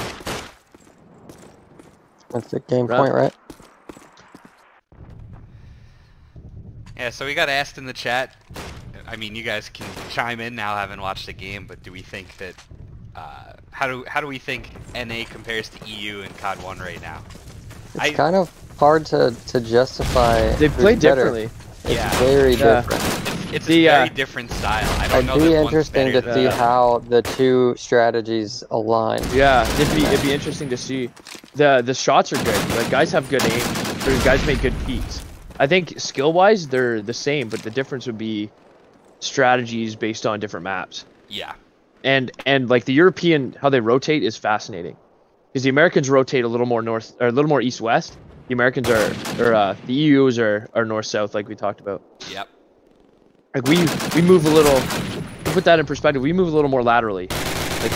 That's the game point, right? Yeah. So we got asked in the chat. I mean, you guys can chime in now, having watched the game, but do we think that how do we think NA compares to EU and COD 1 right now? It's kind of hard to justify. They play differently. It's very different. It's a very different style. I don't know. It'd be interesting to see how the two strategies align. Yeah, it'd be interesting to see. The shots are good. Like guys have good aim. The guys make good peaks. I think skill wise they're the same, but the difference would be strategies based on different maps. Yeah. And like the European, how they rotate is fascinating, because the Americans rotate a little more north or a little more east-west. The Americans the EUs are north-south, like we talked about. Yep. Like we move a little. To put that in perspective, we move a little more laterally. Like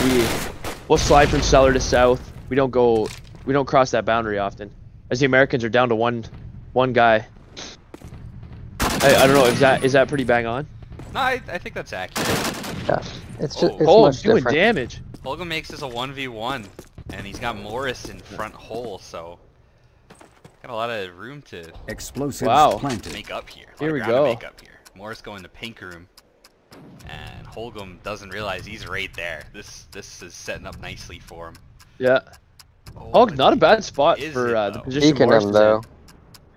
we'll slide from cellar to south. We don't cross that boundary often. As the Americans are down to one guy. I don't know. Is that pretty bang on? No, I think that's accurate. Yeah, it's just it's doing different damage. Volcom makes this a 1v1, and he's got Morris in front hole, so got a lot of room to make up here. Here we go. Morris going to pink room, and Holcomb doesn't realize he's right there. This is setting up nicely for him. Yeah. Oh, not a bad spot for the position. Peeking Morris him, though.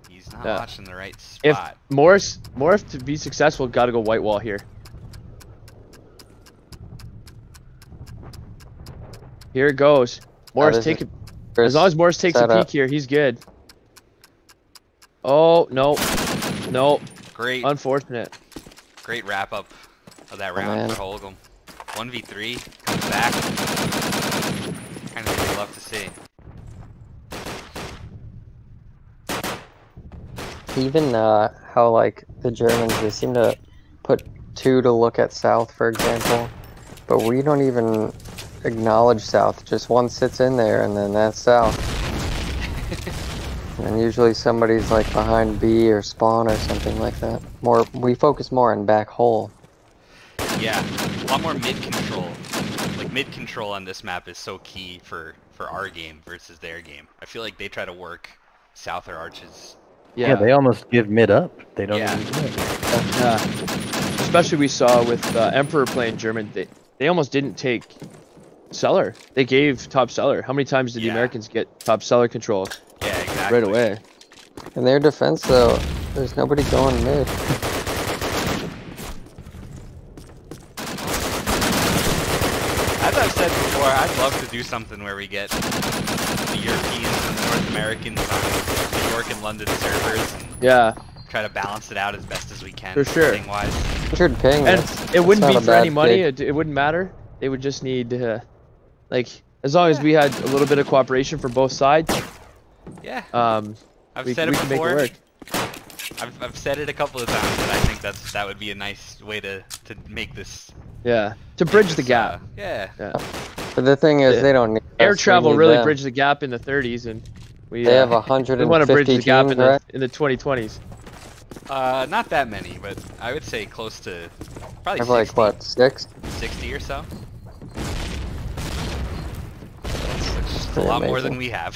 He's not watching the right spot. If Morris to be successful, got to go white wall here. Here it goes. Morris take it. As long as Morris takes a peek here, he's good. Oh no, no. Great. Unfortunate. Great wrap up of that round for Holcomb. 1v3 comes back. Kind of what we love to see. Even how like the Germans, they seem to put two to look at south, for example, but we don't even acknowledge south. Just one sits in there, and then that's south. And usually somebody's like behind B or spawn or something like that. More, we focus more on back hole. Yeah, a lot more mid control. Like mid control on this map is so key for our game versus their game. I feel like they try to work south or arches. Yeah, they almost give mid up. They don't. Yeah. Especially we saw with Emperor playing German. They almost didn't take cellar. They gave top cellar. How many times did the Americans get top cellar control? Yeah, exactly. Right away. In their defense, though, there's nobody going mid. As I've said before, I'd love to do something where we get the Europeans and the North Americans on New York and London servers. And try to balance it out as best as we can. For sure. Ping-wise. And it wouldn't be for any money. It wouldn't matter. They would just need, like, as long as we had a little bit of cooperation from both sides. Yeah. I've said it before. I've said it a couple of times, but I think that would be a nice way to make this. Yeah. To bridge the gap. Yeah. But the thing is, they don't need air travel really them. Bridged the gap in the 30s, and we they have 150. We want to bridge the gap teams, in the 2020s. Not that many, but I would say close to probably 60, like what 60 or so. That's a lot more than we have.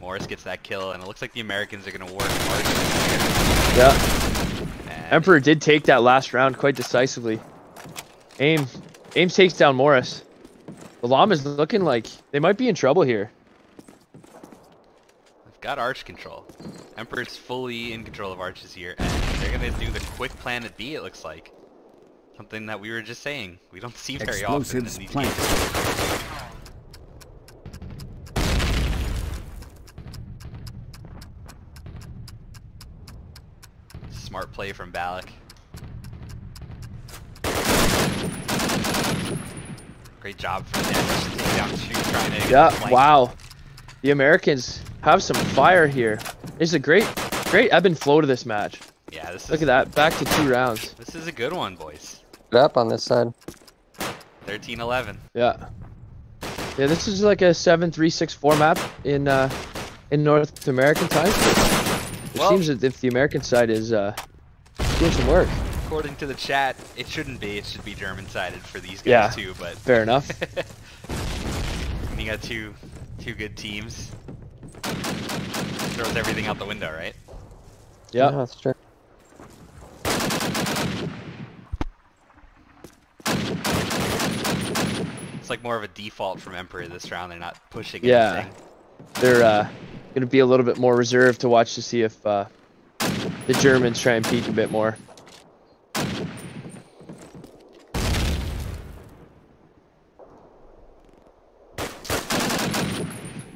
Morris gets that kill, and it looks like the Americans are going to work hard. Yeah. And Emperor did take that last round quite decisively. Ames takes down Morris. The Llama's looking like they might be in trouble here. They've got arch control. Emperor's fully in control of arches here, and they're going to do the quick planet B, it looks like. Something that we were just saying. We don't see very often in these games. Smart play from Balak. Great job from them. Yeah, wow. The Americans have some fire here. It's a great ebb and flow to this match. Yeah, look at that. Back to 2 rounds. This is a good one, boys. Get up on this side. 13-11. Yeah. Yeah, this is like a 7-3-6-4 map in North American time. It seems that if the American side is doing some work. According to the chat, it shouldn't be. It should be German-sided for these guys too. But fair enough. When you got two good teams, throws everything out the window, right? Yeah, that's true. It's like more of a default from Emperor this round. They're not pushing anything. Yeah, they're gonna be a little bit more reserved to watch to see if the Germans try and peek a bit more.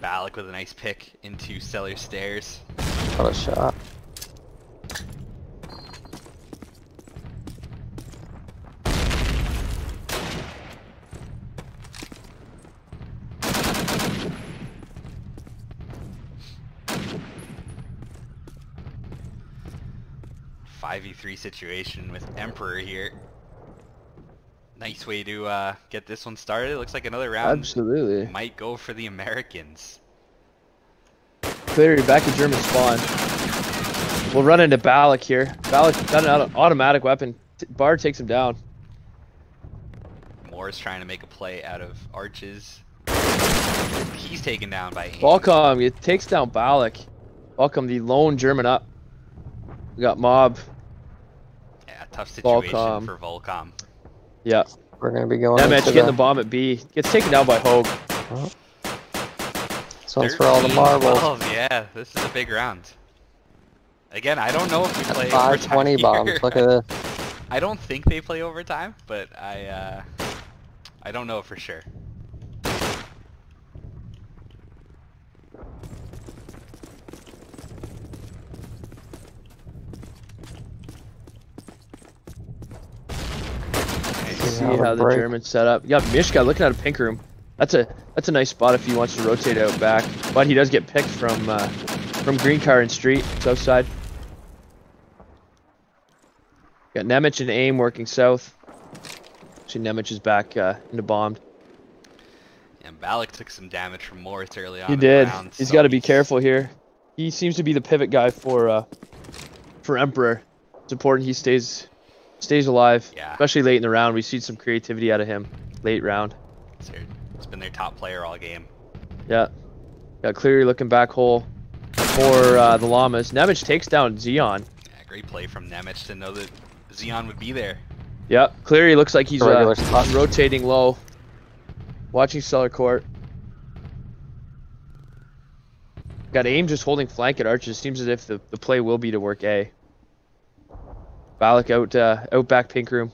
Balak with a nice pick into cellar stairs. What a shot. V3 situation with Emperor here. Nice way to get this one started. It looks like another round might go for the Americans. Cleary back to German spawn. We'll run into Balak here. Balak got an automatic weapon. Bar takes him down. Moore's trying to make a play out of arches. He's taken down by Ames. Volcom, it takes down Balak. Welcome the lone German up. We got Mob. Yeah, tough situation Volcom. For Volcom. Yeah. We're going to be going. Yeah, man, getting the bomb at B. Gets taken down by Hogue. Oh. This one's for all the marbles. 12, yeah, this is a big round. Again, I don't know if we play overtime 20 bombs. Look at this. I don't think they play overtime, but I don't know for sure. See how the Germans set up. Yeah, Mishka looking at a pink room. That's a nice spot if he wants to rotate out back. But he does get picked from Green Car and Street, south side. Got Nemec and AIM working south. Actually, Nemec is back into bombed. And Balak took some damage from Moritz early on. He did. He's got to be careful here. He seems to be the pivot guy for Emperor. It's important he stays alive, yeah. Especially late in the round. We've seen some creativity out of him late round. It's been their top player all game. Yeah. Got Cleary looking back hole for the Llamas. Nemec takes down Zeon. Yeah, great play from Nemec to know that Zeon would be there. Yep. Cleary looks like he's rotating low. Watching Cellar Court. Got AIM just holding flank at Arches. Seems as if the play will be to work A. Balak out back pink room.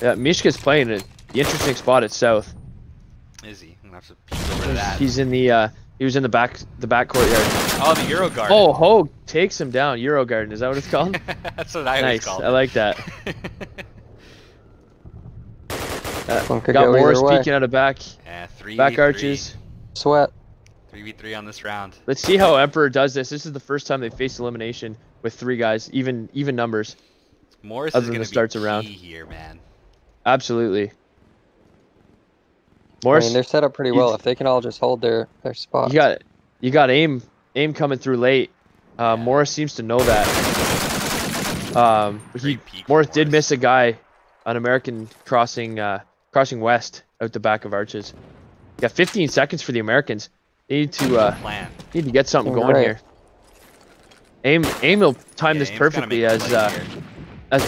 Yeah, Mishka's playing at the interesting spot at south. Is he? I'm gonna have to peek over that. He's in the he was in the back courtyard. Oh, the Euro Garden. Oh, Hogue takes him down. Euro Garden, is that what it's called? That's what I always called it. I like that. Got Morris peeking out of back. Yeah, back arches. Sweat. 3v3 on this round. Let's see how Emperor does this. This is the first time they faced elimination with three guys, even numbers. Morris is going to be key here, man. Absolutely. Morris. I mean, they're set up pretty well. If they can all just hold their spots. You got aim coming through late. Yeah. Morris seems to know that. Morris did miss a guy on American crossing west out the back of Arches. You got 15 seconds for the Americans. They need to get something going here. AIM will time this perfectly as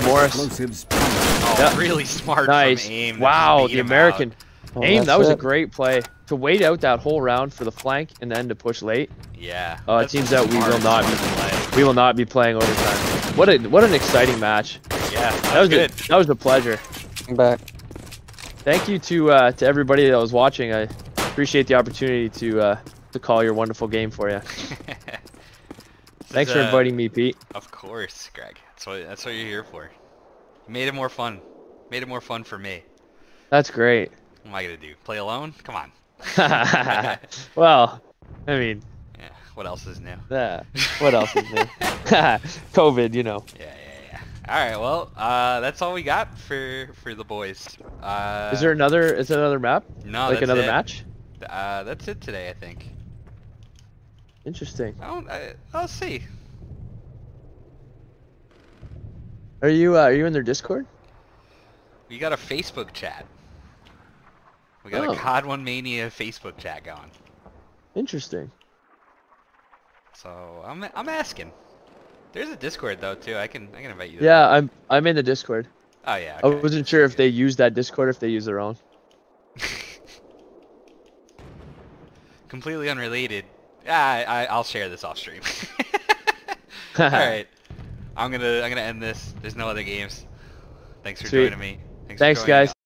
Morris. Oh, yep. Really smart. Nice. From AIM. Wow, the American. Oh, AIM, that was a great play to wait out that whole round for the flank and then to push late. Yeah. Oh, it seems that we will not be playing overtime. What an exciting match. Yeah. That was a pleasure. I'm back. Thank you to everybody that was watching. I appreciate the opportunity to call your wonderful game for you. Thanks for inviting me, Pete. Of course, Greg. That's what you're here for. You made it more fun. Made it more fun for me. That's great. What am I gonna do? Play alone? Come on. Well, I mean. Yeah. What else is new? Yeah. What else is new? COVID, you know. Yeah. All right. Well, that's all we got for the boys. Is there another map? No. Like another match? That's it today, I think. Interesting. I'll see. Are you in their Discord? We got a Facebook chat. We got a COD 1 Mania Facebook chat going. Interesting. So I'm asking. There's a Discord though too. I can invite you. Yeah, I'm in the Discord. Oh yeah. Okay. I wasn't sure if they use that Discord or if they use their own. Completely unrelated. I'll share this off stream. All right, I'm gonna end this. There's no other games. Thanks for joining me. Thanks guys.